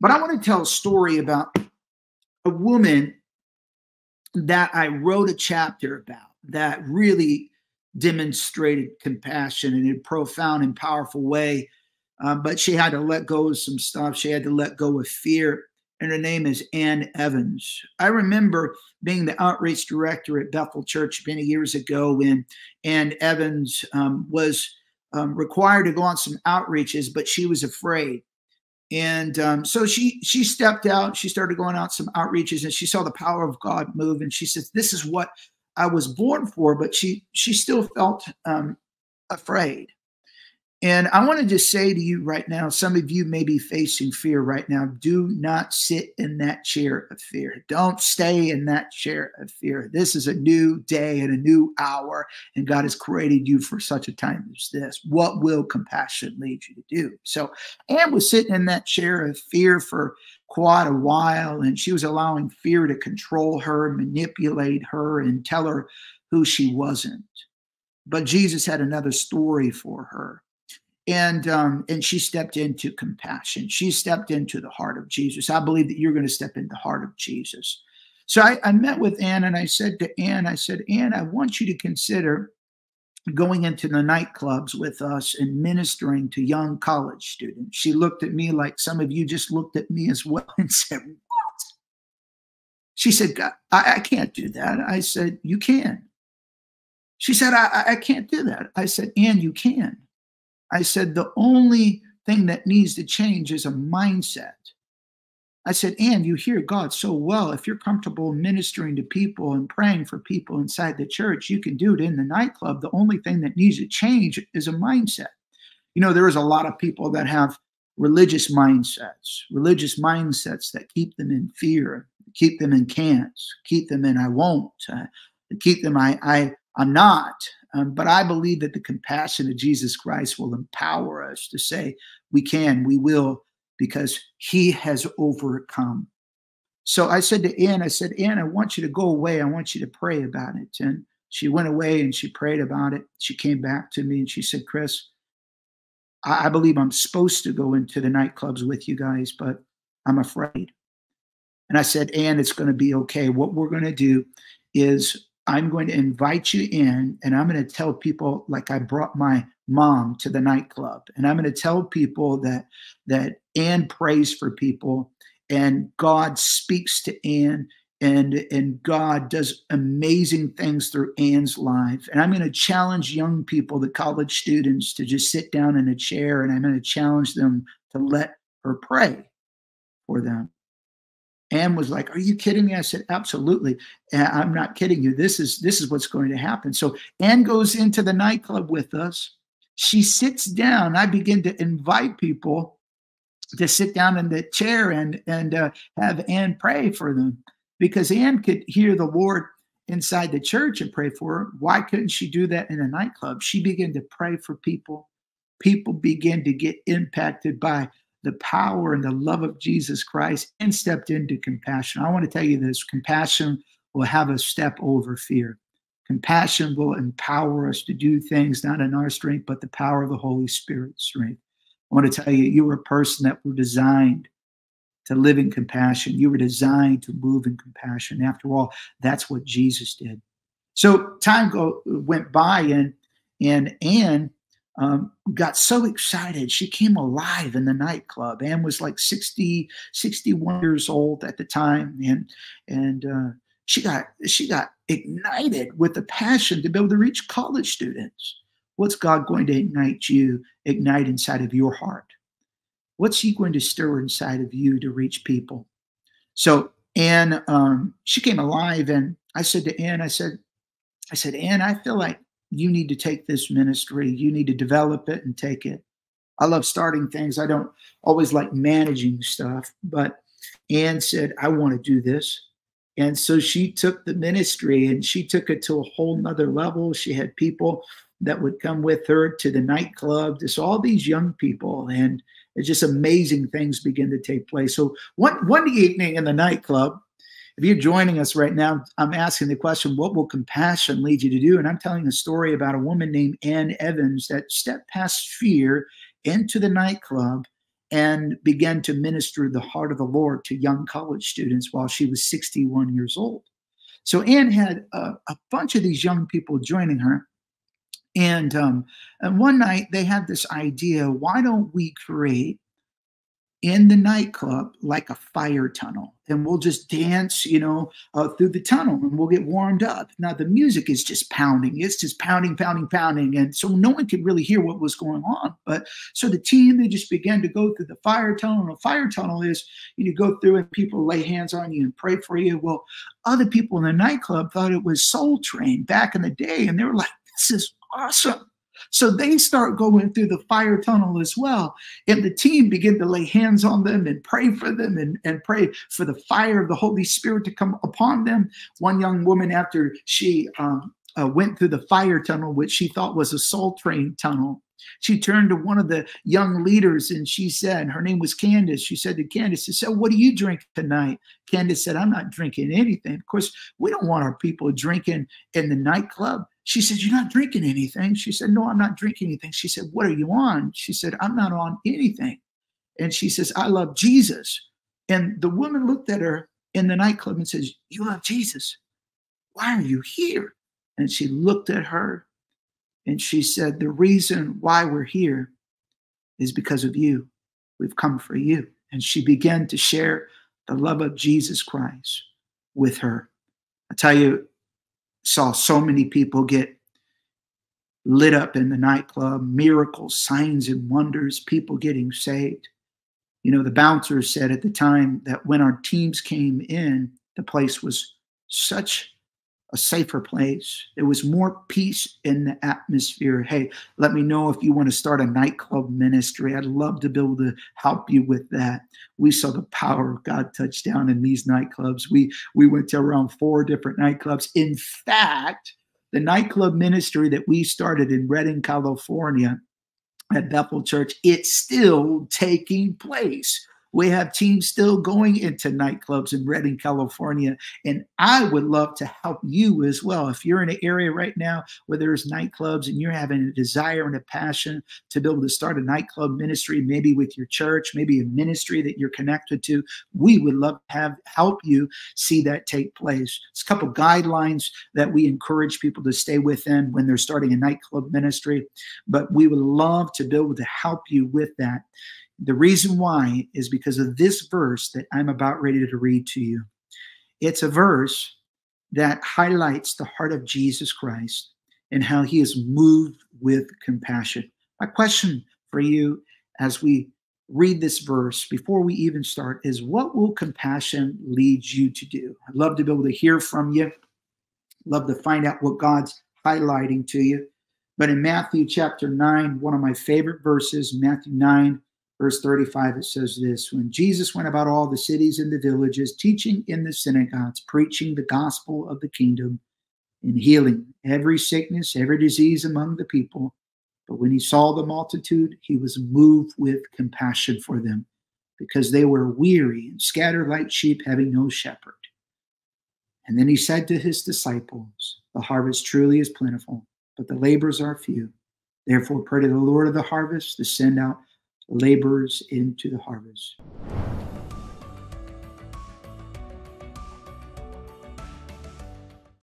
But I want to tell a story about a woman that I wrote a chapter about that really demonstrated compassion in a profound and powerful way. But she had to let go of some stuff. She had to let go of fear. And her name is Ann Evans. I remember being the outreach director at Bethel Church many years ago when Ann Evans was required to go on some outreaches, but she was afraid. And so she stepped out. She started going out some outreaches, and she saw the power of God move. And she said, this is what I was born for, but she still felt afraid. And I want to just say to you right now, some of you may be facing fear right now. Do not sit in that chair of fear. Don't stay in that chair of fear. This is a new day and a new hour, and God has created you for such a time as this. What will compassion lead you to do? So Ann was sitting in that chair of fear for quite a while, and she was allowing fear to control her, manipulate her, and tell her who she wasn't. But Jesus had another story for her. And she stepped into compassion. She stepped into the heart of Jesus. I believe that you're going to step into the heart of Jesus. So I met with Ann, and I said to Ann, Ann, I want you to consider going into the nightclubs with us and ministering to young college students. She looked at me like some of you just looked at me as well and said, what? She said, God, I can't do that. I said, you can. She said, I can't do that. I said, Ann, you can. I said, the only thing that needs to change is a mindset. I said, Ann, you hear God so well. If you're comfortable ministering to people and praying for people inside the church, you can do it in the nightclub. The only thing that needs to change is a mindset. You know, there is a lot of people that have religious mindsets that keep them in fear, keep them in can'ts, keep them in I won't, keep them I'm not. But I believe that the compassion of Jesus Christ will empower us to say we can, we will, because he has overcome. So I said to Ann, Ann, I want you to go away. I want you to pray about it. And she went away and she prayed about it. She came back to me and she said, Chris, I believe I'm supposed to go into the nightclubs with you guys, but I'm afraid. And I said, Ann, it's going to be okay. What we're going to do is I'm going to invite you in, and I'm going to tell people like I brought my mom to the nightclub, and I'm going to tell people that Ann prays for people, and God speaks to Ann, and God does amazing things through Ann's life. And I'm going to challenge young people, the college students, to just sit down in a chair, and I'm going to challenge them to let her pray for them. Ann was like, are you kidding me? I said, absolutely. I'm not kidding you. This is what's going to happen. So Ann goes into the nightclub with us. She sits down. I begin to invite people to sit down in the chair and have Ann pray for them, because Ann could hear the Lord inside the church and pray for her. Why couldn't she do that in a nightclub? She began to pray for people. People began to get impacted by the power and the love of Jesus Christ, and stepped into compassion. I want to tell you this, compassion will have us step over fear. Compassion will empower us to do things, not in our strength, but the power of the Holy Spirit's strength. I want to tell you, you were a person that were designed to live in compassion. You were designed to move in compassion. After all, that's what Jesus did. So time went by, and Ann got so excited. She came alive in the nightclub. Ann was like 61 years old at the time. And she got ignited with a passion to be able to reach college students. What's God going to ignite inside of your heart? What's he going to stir inside of you to reach people? So Ann, she came alive, and I said to Ann, I said, Ann, I feel like you need to take this ministry. You need to develop it and take it. I love starting things. I don't always like managing stuff, but Ann said, I want to do this. And so she took the ministry and she took it to a whole nother level. She had people that would come with her to the nightclub, just all these young people. And it's just amazing things begin to take place. So one evening in the nightclub, if you're joining us right now, I'm asking the question, what will compassion lead you to do? And I'm telling a story about a woman named Ann Evans that stepped past fear into the nightclub and began to minister the heart of the Lord to young college students while she was 61 years old. So Ann had a bunch of these young people joining her. And one night they had this idea, why don't we create in the nightclub like a fire tunnel, and we'll just dance, you know, through the tunnel, and we'll get warmed up. Now the music is just pounding. It's just pounding, pounding, pounding. And so no one could really hear what was going on. But so the team, they just began to go through the fire tunnel. And a fire tunnel is, you know, you go through and people lay hands on you and pray for you. Well, other people in the nightclub thought it was Soul Train back in the day. And they were like, this is awesome. So they start going through the fire tunnel as well. And the team begin to lay hands on them and pray for them and pray for the fire of the Holy Spirit to come upon them. One young woman, after she went through the fire tunnel, which she thought was a Soul Train tunnel, she turned to one of the young leaders and she said, her name was Candace. She said to Candace, she said, what do you drink tonight? Candace said, I'm not drinking anything. Of course, we don't want our people drinking in the nightclub. She said, you're not drinking anything. She said, no, I'm not drinking anything. She said, what are you on? She said, I'm not on anything. And she says, I love Jesus. And the woman looked at her in the nightclub and says, you love Jesus? Why are you here? And she looked at her and she said, the reason why we're here is because of you. We've come for you. And she began to share the love of Jesus Christ with her. I tell you, saw so many people get lit up in the nightclub, miracles, signs and wonders, people getting saved. You know, the bouncer said at the time that when our teams came in, the place was such a safer place. There was more peace in the atmosphere. Hey, let me know if you want to start a nightclub ministry. I'd love to be able to help you with that. We saw the power of God touch down in these nightclubs. We went to around 4 different nightclubs. In fact, the nightclub ministry that we started in Redding, California at Bethel Church, it's still taking place. We have teams still going into nightclubs in Redding, California, and I would love to help you as well. If you're in an area right now where there's nightclubs and you're having a desire and a passion to be able to start a nightclub ministry, maybe with your church, maybe a ministry that you're connected to, we would love to help you see that take place. There's a couple guidelines that we encourage people to stay within when they're starting a nightclub ministry, but we would love to be able to help you with that. The reason why is because of this verse that I'm about ready to read to you. It's a verse that highlights the heart of Jesus Christ and how he is moved with compassion. My question for you as we read this verse before we even start is, what will compassion lead you to do? I'd love to be able to hear from you. I'd love to find out what God's highlighting to you. But in Matthew chapter 9, one of my favorite verses, Matthew 9, Verse 35, it says this: when Jesus went about all the cities and the villages, teaching in the synagogues, preaching the gospel of the kingdom, and healing every sickness, every disease among the people. But when he saw the multitude, he was moved with compassion for them, because they were weary and scattered like sheep, having no shepherd. And then he said to his disciples, the harvest truly is plentiful, but the laborers are few. Therefore, pray to the Lord of the harvest to send out laborers into the harvest.